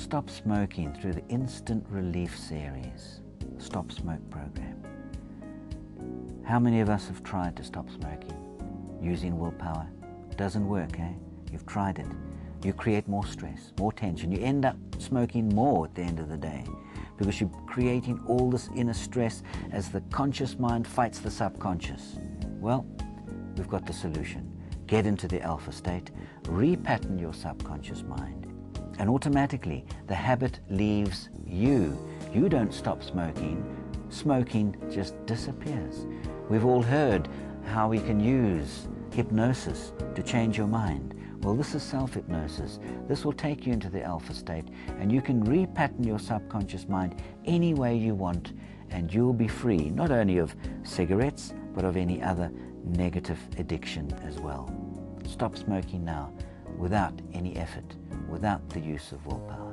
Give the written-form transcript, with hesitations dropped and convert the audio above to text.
Stop Smoking through the Instant Relief series, Stop Smoke program. How many of us have tried to stop smoking? Using willpower. Doesn't work, eh? You've tried it. You create more stress, more tension. You end up smoking more at the end of the day because you're creating all this inner stress as the conscious mind fights the subconscious. Well, we've got the solution. Get into the alpha state, repattern your subconscious mind, and automatically the habit leaves you. You don't stop smoking. Smoking just disappears. We've all heard how we can use hypnosis to change your mind. Well, this is self-hypnosis. This will take you into the alpha state, and you can repattern your subconscious mind any way you want, and you'll be free, not only of cigarettes, but of any other negative addiction as well. Stop smoking now, without any effort, without the use of willpower.